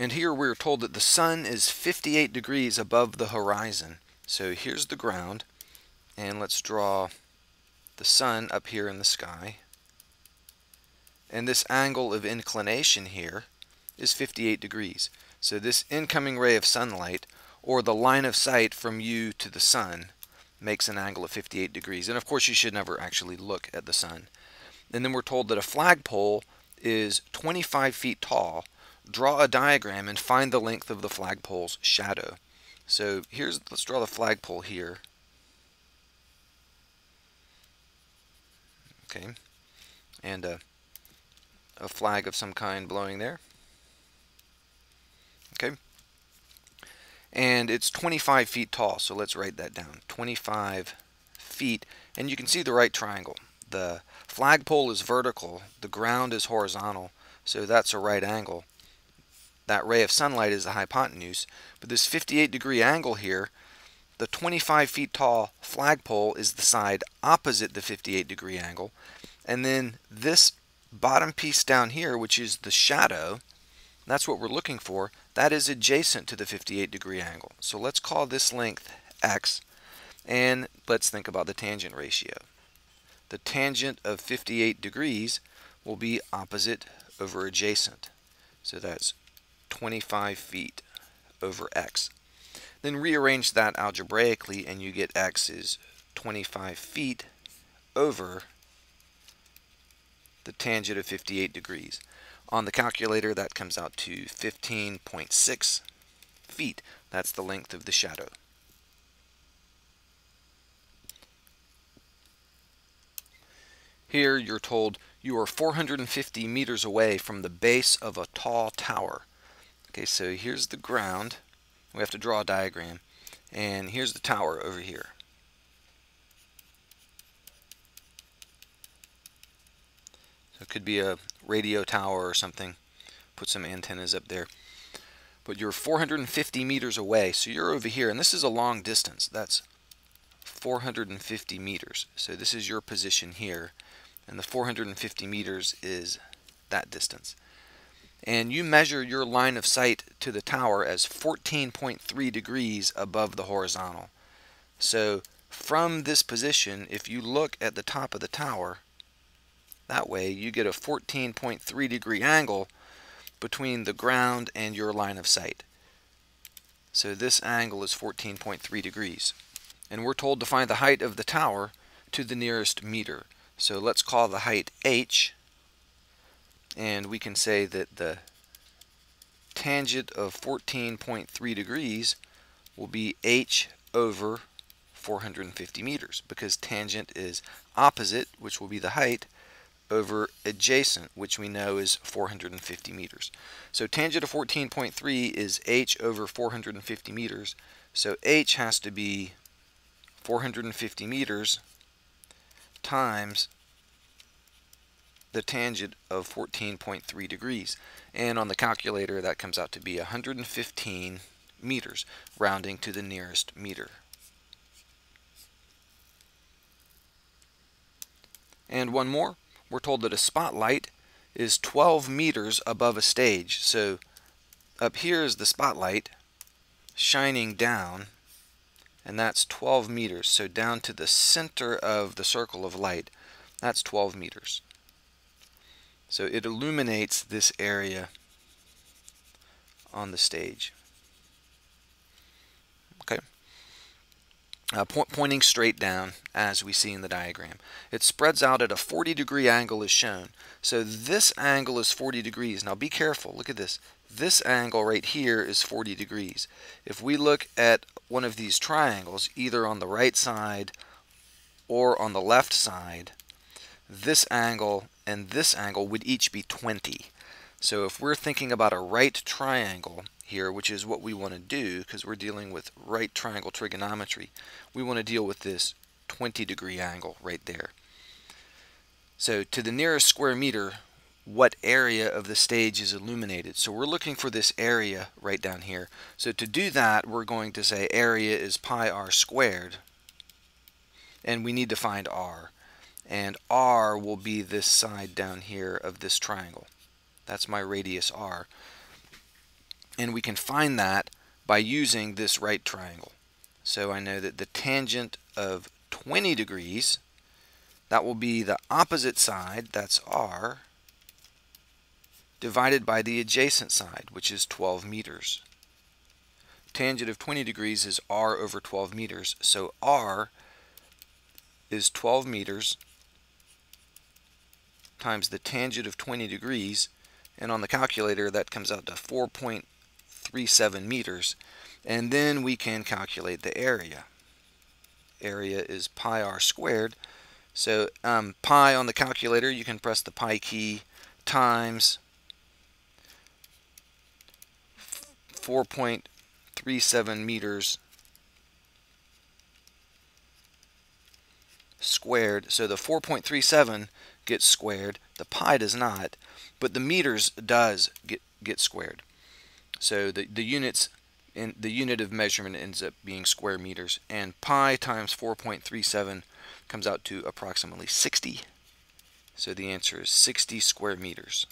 And here we're told that the sun is 58 degrees above the horizon. So here's the ground, and let's draw the sun up here in the sky. And this angle of inclination here is 58 degrees. So this incoming ray of sunlight, or the line of sight from you to the sun, makes an angle of 58 degrees. And of course you should never actually look at the sun. And then we're told that a flagpole is 25 feet tall. Draw a diagram and find the length of the flagpole's shadow. So here's, let's draw the flagpole here. Okay, and a flag of some kind blowing there. Okay, and it's 25 feet tall, so let's write that down, 25 feet, and you can see the right triangle. The flagpole is vertical, the ground is horizontal, so that's a right angle. That ray of sunlight is the hypotenuse, but this 58 degree angle here, the 25 feet tall flagpole is the side opposite the 58 degree angle, and then this bottom piece down here, which is the shadow, that's what we're looking for, that is adjacent to the 58 degree angle. So let's call this length x, and let's think about the tangent ratio. The tangent of 58 degrees will be opposite over adjacent, so that's 25 feet over x. Then rearrange that algebraically and you get x is 25 feet over the tangent of 58 degrees. On the calculator that comes out to 15.6 feet. That's the length of the shadow. Here you're told you are 450 meters away from the base of a tall tower. Okay, so here's the ground. We have to draw a diagram, and here's the tower over here. So it could be a radio tower or something. Put some antennas up there. But you're 450 meters away, so you're over here, and this is a long distance. That's 450 meters. So this is your position here, and the 450 meters is that distance. And you measure your line of sight to the tower as 14.3 degrees above the horizontal. So from this position, if you look at the top of the tower, that way you get a 14.3 degree angle between the ground and your line of sight. So this angle is 14.3 degrees. And we're told to find the height of the tower to the nearest meter. So let's call the height h. And we can say that the tangent of 14.3 degrees will be h over 450 meters, because tangent is opposite, which will be the height, over adjacent, which we know is 450 meters. So tangent of 14.3 is h over 450 meters. So h has to be 450 meters times the tangent of 14.3 degrees, and on the calculator that comes out to be 115 meters, rounding to the nearest meter. And one more, we're told that a spotlight is 12 meters above a stage, so up here is the spotlight shining down, and that's 12 meters, so down to the center of the circle of light, that's 12 meters. So it illuminates this area on the stage. Okay. Pointing straight down as we see in the diagram. It spreads out at a 40 degree angle as shown. So this angle is 40 degrees. Now be careful, look at this. This angle right here is 40 degrees. If we look at one of these triangles, either on the right side or on the left side, this angle and this angle would each be 20. So if we're thinking about a right triangle here, which is what we want to do because we're dealing with right triangle trigonometry, we want to deal with this 20 degree angle right there. So to the nearest square meter, what area of the stage is illuminated? So we're looking for this area right down here. So to do that, we're going to say area is pi r squared, and we need to find r. And r will be this side down here of this triangle. That's my radius r. And we can find that by using this right triangle. So I know that the tangent of 20 degrees, that will be the opposite side, that's r, divided by the adjacent side, which is 12 meters. Tangent of 20 degrees is r over 12 meters. So r is 12 meters times the tangent of 20 degrees, and on the calculator that comes out to 4.37 meters, and then we can calculate the area. Area is pi r squared, so pi on the calculator, you can press the pi key, times 4.37 meters squared, so the 4.37 gets squared, the pi does not, but the meters does get squared. So the units in the unit of measurement ends up being square meters, and pi times 4.37 comes out to approximately 60. So the answer is 60 square meters.